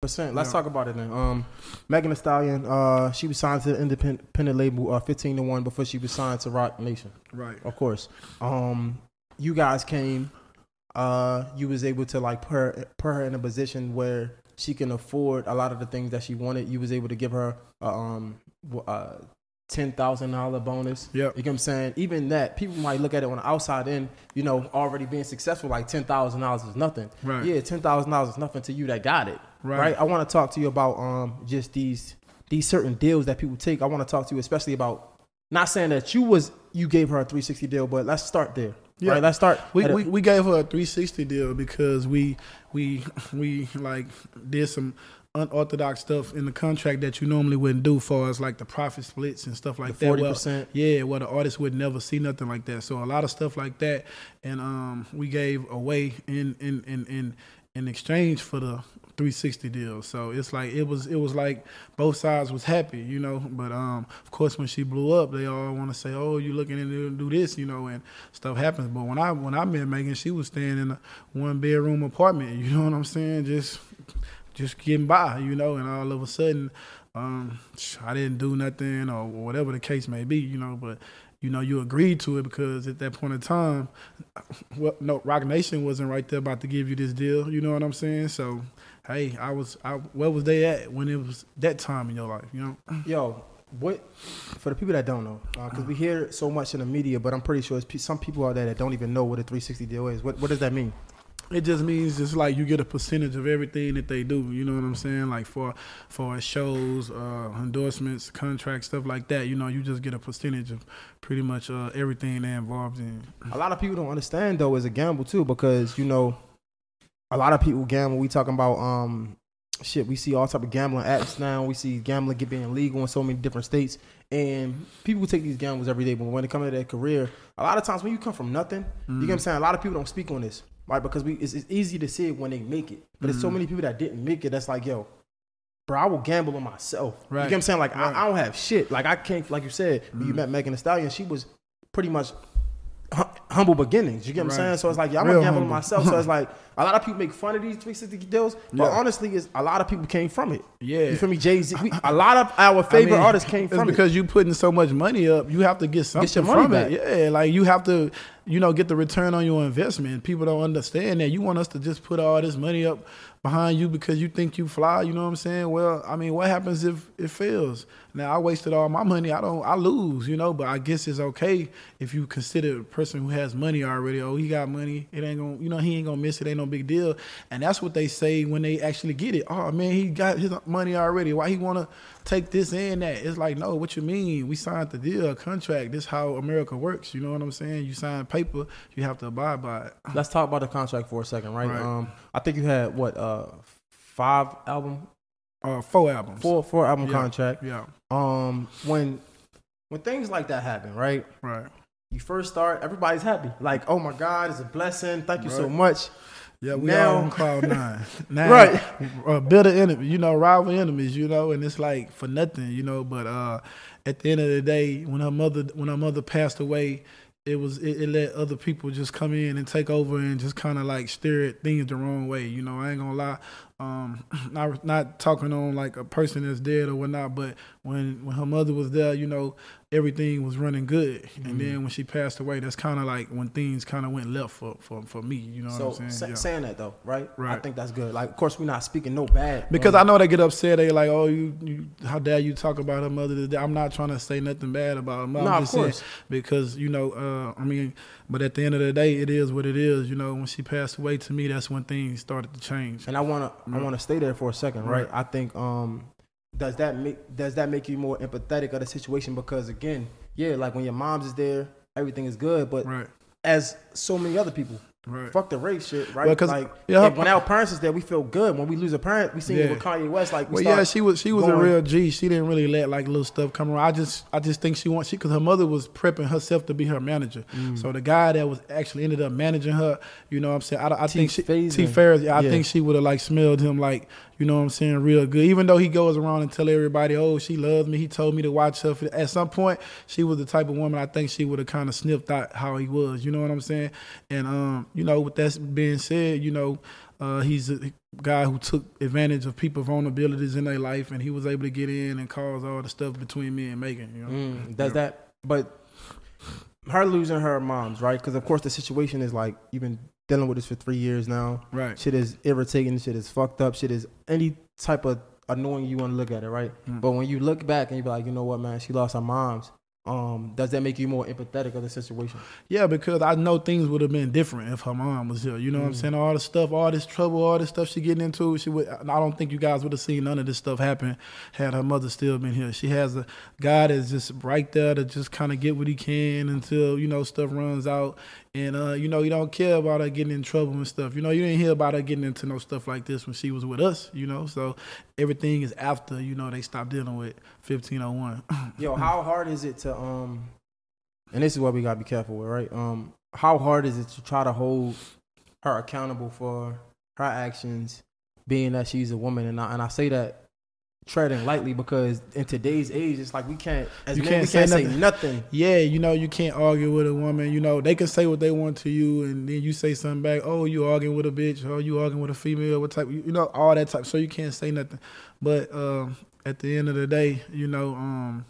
Let's talk about it then. Megan Thee Stallion, she was signed to the independent label 1501 before she was signed to Roc Nation. Right. Of course. You guys came, you was able to like put her in a position where she can afford a lot of the things that she wanted. You was able to give her $10,000 bonus. Yeah. You know what I'm saying? Even that, people might look at it on the outside end, you know, already being successful, like $10,000 is nothing. Right. Yeah, $10,000 is nothing to you that got it. Right. I want to talk to you about just these certain deals that people take. I want to talk to you especially about, not saying that you gave her a 360 deal, but let's start there. Yeah. Right, let's start. We gave her a 360 deal because we like did some unorthodox stuff in the contract that you normally wouldn't do, far as like the profit splits and stuff like the 40%. That. 40%. Well, yeah, well, the artist would never see nothing like that. So a lot of stuff like that, and we gave away in exchange for the 360 deal. So it's like it was like both sides was happy, you know. But of course when she blew up, they all want to say, oh, you looking to do this, you know, and stuff happens. But when I met Megan, she was staying in a one-bedroom apartment, you know what I'm saying, just getting by, you know. And all of a sudden I didn't do nothing or whatever the case may be, you know. But you know, you agreed to it because at that point in time, well, no, Roc Nation wasn't right there about to give you this deal. You know what I'm saying? So, hey, where was they at when it was that time in your life? You know? Yo, what? For the people that don't know, because we hear so much in the media, but I'm pretty sure it's some people out there that don't even know what a 360 deal is. What does that mean? It just means it's like you get a percentage of everything that they do. You know what I'm saying? Like for shows, endorsements, contracts, stuff like that. You know, you just get a percentage of pretty much everything they're involved in. A lot of people don't understand though, it's a gamble too, because you know, a lot of people gamble. We talking about shit. We see all type of gambling apps now. We see gambling being legal in so many different states, and people take these gambles every day. But when it comes to their career, a lot of times when you come from nothing, you get what I'm saying. A lot of people don't speak on this. Right, because it's easy to see it when they make it. But there's so many people that didn't make it that's like, yo, bro, I will gamble on myself. Right. You get what I'm saying? Like, right. I don't have shit. Like, I can't, like you said, you met Megan Thee Stallion, she was pretty much humble beginnings. You get what I'm saying? So it's like, yeah, I'm going to gamble on myself. So it's like, a lot of people make fun of these 360 deals, but honestly, it's, a lot of people came from it. Yeah. You feel me? Jay-Z, a lot of our favorite artists came from it. It's because you putting so much money up, you have to get something from it. Yeah, like, you have to... you know, get the return on your investment. People don't understand that. You want us to just put all this money up behind you because you think you fly, you know what I'm saying? Well, I mean, what happens if it fails? Now, I wasted all my money. I lose, you know, but I guess it's okay if you consider a person who has money already. Oh, he got money. It ain't gonna, you know, he ain't gonna miss it. Ain't no big deal. And that's what they say when they actually get it. Oh, man, he got his money already. Why he want to take this and that? It's like, no, what you mean? We signed the deal, a contract. This is how America works. You know what I'm saying? You sign paper, you have to abide by it. Let's talk about the contract for a second, right? I think you had, what, four album contract. Yeah. When things like that happen, right? Right. You first start, everybody's happy. Like, oh my God, it's a blessing. Thank you so much. Yeah, we now, all on cloud nine. Now, right. Bitter enemy, you know, rival enemies, you know, and it's like for nothing, you know. But at the end of the day, when her mother passed away, it let other people just come in and take over and just kind of like steer at things the wrong way. You know, I ain't gonna lie. Not talking on like a person that's dead or whatnot, but when her mother was there, you know, everything was running good. And then when she passed away, that's kind of like when things kind of went left for me. You know what I'm saying? So saying that though, right? Right. I think that's good. Like, of course, we're not speaking no bad. Because I know they get upset. They like, oh, you how dare you talk about her mother today? I'm not trying to say nothing bad about her mother. No, of course. Because, you know, I mean, but at the end of the day, it is what it is. You know, when she passed away, to me, that's when things started to change. And I want to stay there for a second, right? I think does that make you more empathetic of the situation? Because again, yeah, like when your mom's is there, everything is good. But as so many other people, fuck the race shit, right? Well, like when our parents is there, we feel good. When we lose a parent, we seen it with Kanye West. Like, she was a real G. She didn't really let like little stuff come around. I just think she because her mother was prepping herself to be her manager. So the guy that was actually ended up managing her, you know what I'm saying? I think T-Ferris, I think she would have like smelled him like, you know what I'm saying, real good. Even though he goes around and tell everybody, oh, she loves me, he told me to watch her. At some point, she was the type of woman I think she would have kind of sniffed out how he was. You know what I'm saying? And, you know, with that being said, you know, he's guy who took advantage of people's vulnerabilities in their life, and he was able to get in and cause all the stuff between me and Megan. You know? But her losing her mom's, right? Because of course the situation is like, you've been dealing with this for 3 years now. Right. Shit is irritating. Shit is fucked up. Shit is any type of annoying you want to look at it, right? But when you look back and you be like, you know what, man, she lost her mom's. Does that make you more empathetic of the situation? Yeah, because I know things would have been different if her mom was here. You know what I'm saying? All the stuff, all this trouble, all this stuff she getting into, I don't think you guys would have seen none of this stuff happen had her mother still been here. She has a guy that's just right there to just kind of get what he can until, you know, stuff runs out. And, you know, you don't care about her getting in trouble and stuff. You know, you didn't hear about her getting into no stuff like this when she was with us, you know. So everything is after, you know, they stopped dealing with 1501. Yo, how hard is it to, and this is what we got to be careful with, right? How hard is it to try to hold her accountable for her actions, being that she's a woman? And I say that treading lightly, because in today's age, it's like we can't say nothing. Yeah, you know, you can't argue with a woman. You know, they can say what they want to you, and then you say something back. Oh, you arguing with a bitch? Oh, you arguing with a female? What type? You know, all that type. So you can't say nothing. But at the end of the day, you know,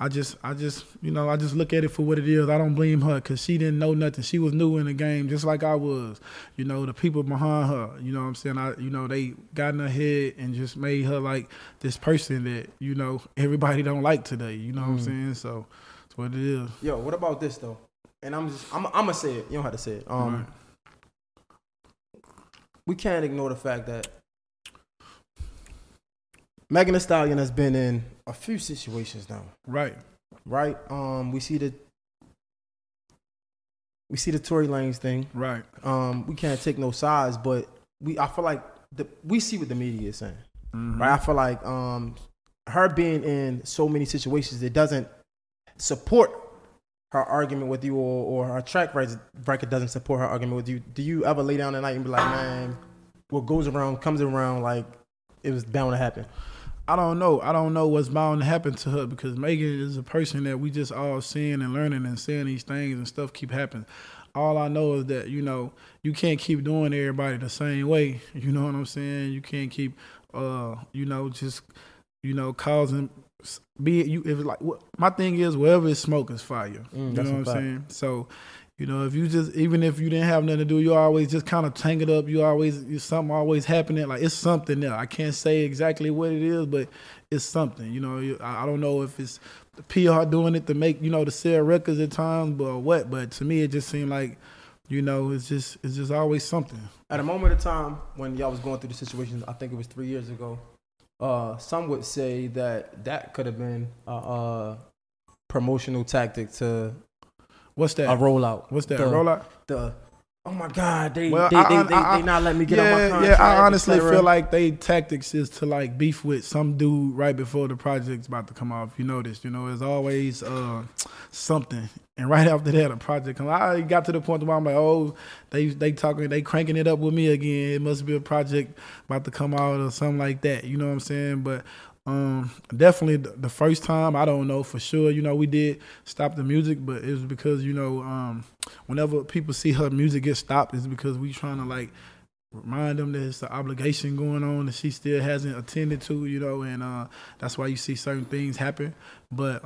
I just look at it for what it is. I don't blame her, because she didn't know nothing. She was new in the game, just like I was. You know, the people behind her, you know what I'm saying? You know, they got in her head and just made her like this person that, you know, everybody don't like today. You know what I'm saying? So that's what it is. Yo, what about this though? And I'm gonna say it. You don't have to say it. We can't ignore the fact that Megan Thee Stallion has been in a few situations now. Right. Right. We see the Tory Lanez thing. Right. We can't take no sides, but I feel like we see what the media is saying. Right. I feel like her being in so many situations, it doesn't support her argument with you, or her track record doesn't support her argument with you. Do you ever lay down at night and be like, man, what goes around comes around, like it was bound to happen? I don't know. I don't know what's bound to happen to her, because Megan is a person that we just all seeing and learning and seeing these things and stuff keep happening. All I know is that, you know, you can't keep doing everybody the same way. You know what I'm saying? You can't keep, you know, just, you know, causing... my thing is, wherever it's smoke is fire. You know what I'm saying? So... You know, if you just, even if you didn't have nothing to do, you always just kind of tangled up. Something always happening. Like, it's something there. I can't say exactly what it is, but it's something. You know, I don't know if it's the PR doing it to make, you know, to sell records at times, but what. But to me, it just seemed like, you know, it's just always something. At a moment of time when y'all was going through the situation, I think it was 3 years ago. Some would say that could have been a promotional tactic to. What's that? A rollout. What's that? A rollout? Oh my God, they not let me get on my contract. Yeah, I honestly feel like they tactics is to like beef with some dude right before the project's about to come off. You know this, you know, it's always something. And right after that, a project comes. I got to the point where I'm like, oh, they cranking it up with me again. It must be a project about to come out or something like that. You know what I'm saying? But definitely the first time, I don't know for sure, you know, we did stop the music, but it was because, you know, whenever people see her music get stopped, it's because we trying to like remind them that it's an obligation going on that she still hasn't attended to, you know, and that's why you see certain things happen. But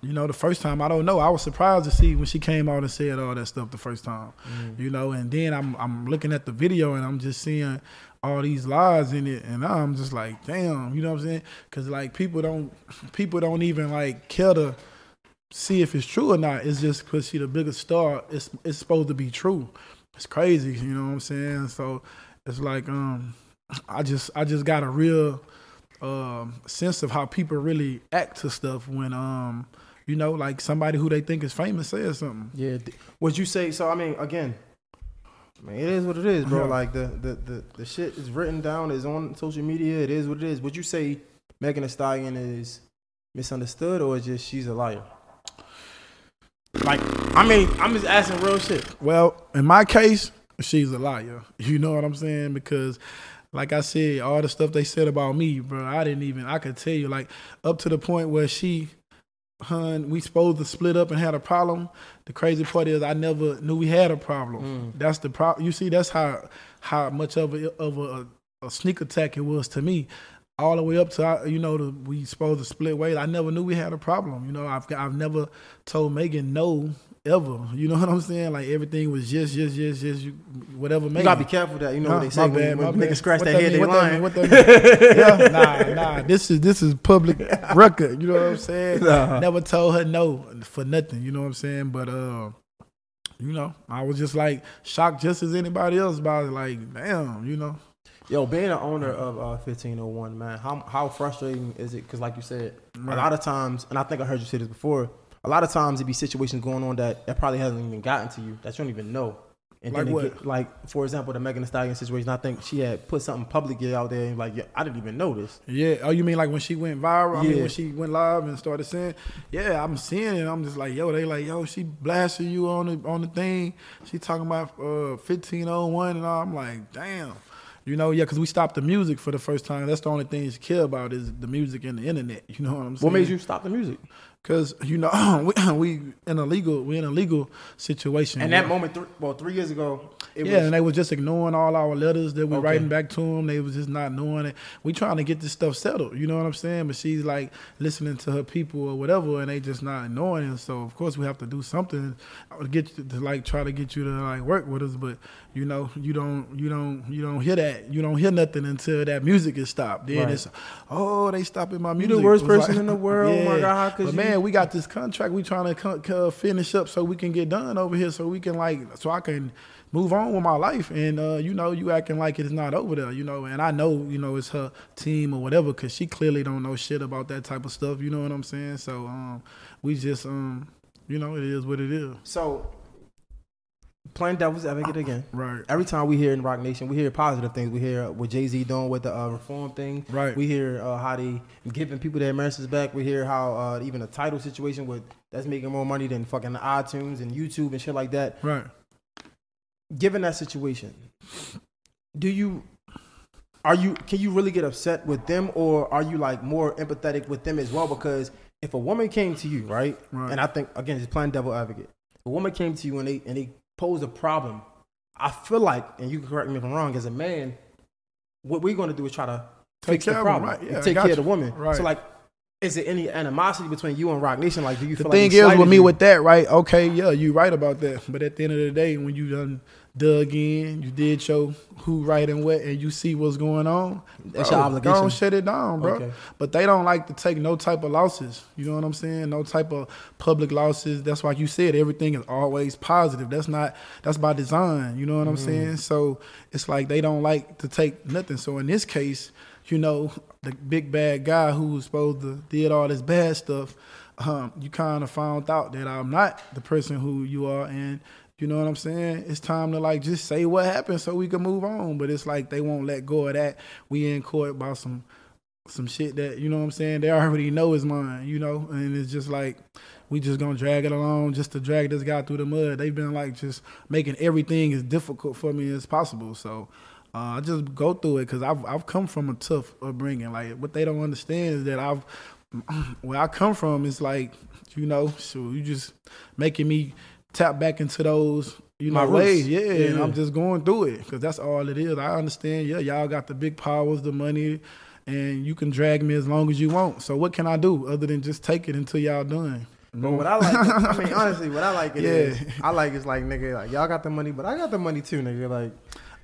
you know, the first time, I don't know, I was surprised to see when she came out and said all that stuff the first time. You know, and then I'm looking at the video and I'm just seeing all these lies in it, and I'm just like, damn, you know what I'm saying? Because like people don't even like care to see if it's true or not. It's just because she the biggest star, it's supposed to be true. It's crazy, you know what I'm saying? So it's like I just got a real sense of how people really act to stuff when you know, like somebody who they think is famous says something. Yeah, would you say so? I mean, again, I mean, it is what it is, bro. Like the shit is written down, is on social media, it is what it is. Would you say Megan Thee Stallion is misunderstood, or just she's a liar? Like, I mean, I'm just asking real shit. Well, in my case, she's a liar. You know what I'm saying? Because like I said, all the stuff they said about me, bro, I could tell you, like, up to the point where we supposed to split up and had a problem. The crazy part is I never knew we had a problem. That's the problem. You see, that's how how much of a sneak attack it was to me, all the way up to, you know, we supposed to split ways. I never knew we had a problem. You know, I've never told Megan no ever. You know what I'm saying? Like, everything was just whatever. Megan, you gotta be careful that, you know, what they say when niggas scratch their head, they lying. Yeah, nah, this is public record. You know what I'm saying? Nah. Never told her no for nothing. You know what I'm saying? But you know, I was just like shocked, just as anybody else, about it. Like, damn, you know. Yo, being an owner of 1501, man, how frustrating is it? Because like you said, right, a lot of times, and I think I heard you say this before, a lot of times it be situations going on that probably hasn't even gotten to you, that you don't even know. And like, then what? Like, for example, the Megan Thee Stallion situation, I think she had put something publicly out there, and like, yeah, I didn't even know this. Yeah. Oh, you mean like when she went viral? Yeah. I mean, when she went live and started saying, yeah, I'm seeing it. I'm just like, yo, they like, yo, she blasting you on the thing. She talking about 1501 and all. I'm like, damn. You know, yeah, because we stopped the music for the first time. That's the only thing you care about is the music and the internet. You know what I'm saying? What made you stop the music? Because, you know, we in a legal situation. And that moment, well, 3 years ago, it was... Yeah, and they were just ignoring all our letters that we were writing back to them. They was just not knowing it. We trying to get this stuff settled, you know what I'm saying? But she's, like, listening to her people or whatever, and they just not knowing it. So, of course, we have to do something to get you to, like, try to get you to, like, work with us. But, you know, you don't hear that. You don't hear nothing until that music is stopped. Then right, it's, oh, they stopping my music. You the worst person in the world. Yeah. Oh, my God, because you... Man, we got this contract. We trying to finish up so we can get done over here, so we can so I can move on with my life. And you know, you acting like it's not over there, you know. And I know, you know, it's her team or whatever, because she clearly don't know shit about that type of stuff. You know what I'm saying? So we just you know, it is what it is. So playing devil's advocate again, right? Every time we hear in Roc Nation, we hear positive things. We hear what Jay-Z doing with the reform thing, right? We hear how they giving people their messages back. We hear how even the title situation with that's making more money than fucking iTunes and YouTube and shit like that, right? Given that situation, can you really get upset with them, or are you like more empathetic with them as well? Because if a woman came to you, right, and I think again, just playing devil's advocate, if a woman came to you and they pose a problem, I feel like, and you can correct me if I'm wrong, as a man, what we're going to do is try to fix the problem, right? Yeah, and take care of the woman. Right. So like, is there any animosity between you and Roc Nation? Like, do you feel like the thing is with me with that, right? Okay, yeah, you right about that. But at the end of the day, when you done dug in, you did your who right and what, and you see what's going on, that's your obligation. Don't shut it down, bro. Okay. But they don't like to take no type of losses. You know what I'm saying? No type of public losses. That's why you said everything is always positive. That's by design. You know what I'm saying? So it's like they don't like to take nothing. So in this case, you know, the big bad guy who was supposed to did all this bad stuff, you kind of found out that I'm not the person who you are, and you know what I'm saying? It's time to like just say what happened so we can move on. But it's like they won't let go of that. We in court about some shit that, you know what I'm saying, they already know is mine, you know? And it's just like we just gonna drag it along just to drag this guy through the mud. They've been like just making everything as difficult for me as possible. So I just go through it because I've come from a tough upbringing. Like what they don't understand is that where I come from is like, you know, so you just making me tap back into those, you know, ways. Yeah, yeah, and I'm just going through it because that's all it is. I understand, yeah, y'all got the big powers, the money, and you can drag me as long as you want. So what can I do other than just take it until y'all done? But what I like, I mean, honestly, what I like it is, I like it's like, nigga, like, y'all got the money, but I got the money too, nigga. Like,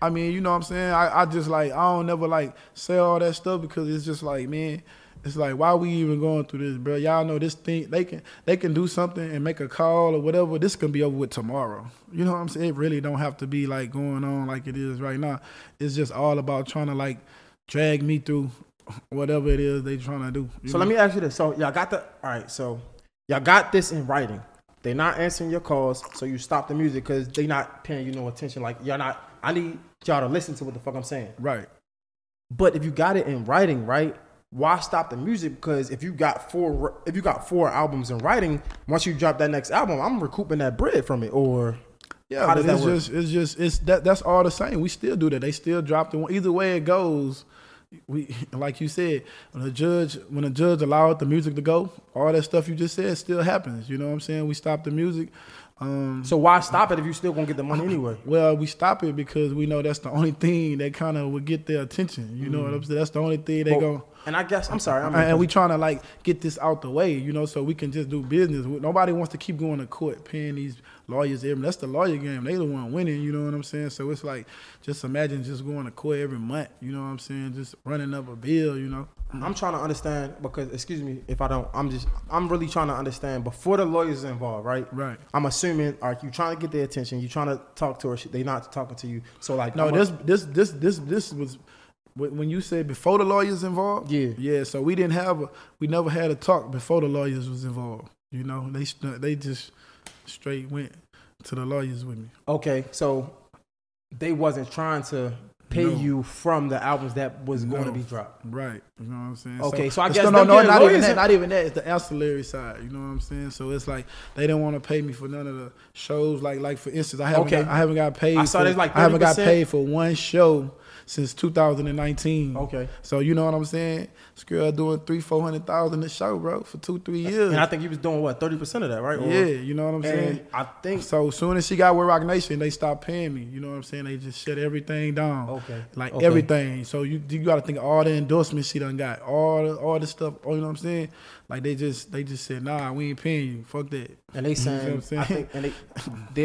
I mean, you know what I'm saying? I just like, I don't never like say all that stuff because it's just like, man, it's like, why we even going through this, bro? Y'all know this thing, they can do something and make a call or whatever. This can be over with tomorrow. You know what I'm saying? It really don't have to be like going on like it is right now. It's just all about trying to like drag me through whatever it is they trying to do. So let me ask you this. So y'all got y'all got this in writing. They not answering your calls, so you stop the music because they not paying you no attention. Like, y'all not, I need y'all to listen to what the fuck I'm saying. Right. But if you got it in writing, right, why stop the music? Because if you got four albums in writing, once you drop that next album, I'm recouping that bread from it. Or yeah, how does that work? That's all the same. We still do that. They still drop the one. Either way it goes, we, like you said, when a judge allowed the music to go, all that stuff you just said still happens. You know what I'm saying? We stop the music. So why stop it if you still gonna get the money anyway? Well, we stop it because we know that's the only thing that kind of would get their attention. You know what I'm saying? That's the only thing they go. And I guess I'm sorry. And we trying to like get this out the way, you know, so we can just do business. Nobody wants to keep going to court, paying these lawyers. That's the lawyer game. They the one winning. You know what I'm saying? So it's like, just imagine just going to court every month. You know what I'm saying? Just running up a bill. You know. I'm trying to understand because, excuse me, if I don't, I'm really trying to understand before the lawyers are involved, right? Right. I'm assuming, are you trying to get their attention? You trying to talk to her? They not talking to you? So like, no, this was when you said before the lawyers involved. Yeah. Yeah. So we didn't have we never had a talk before the lawyers was involved. You know, they just straight went to the lawyers with me. Okay, so they wasn't trying to pay you from the albums that was going to be dropped. Right. You know what I'm saying? Okay, so I guess... Not even that. It's the ancillary side. You know what I'm saying? So it's like, they didn't want to pay me for none of the shows. Like for instance, I haven't got paid for one show since 2019. Okay. So you know what I'm saying? This girl doing 300,000-400,000 a show, bro, for 2-3 years. And I think you was doing, what, 30% of that, right? Or, yeah, you know what I'm saying? I think... So as soon as she got with Roc Nation, they stopped paying me. You know what I'm saying? They just shut everything down. Okay. Like everything. So you got to think of all the endorsements she done got, all the stuff, you know what I'm saying? Like they just said, nah, we ain't paying you. Fuck that. And they saying, you know what I'm saying? I think,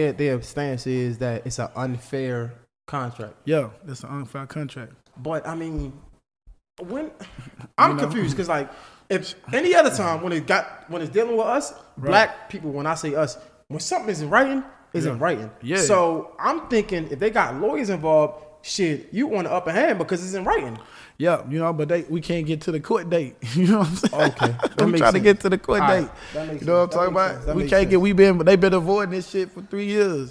and their stance is that it's an unfair contract. Yeah, that's an unfair contract. But I mean, when I'm confused because like if any other time when it's dealing with us, black people, when I say us, when something is in writing, it's in writing. Yeah. So I'm thinking if they got lawyers involved, shit, you want the upper hand because it's in writing. Yeah, you know, but we can't get to the court date. You know what I'm saying? Okay, I'm trying to get to the court date. Right. You know what I'm talking about? We can't get. They've been avoiding this shit for 3 years.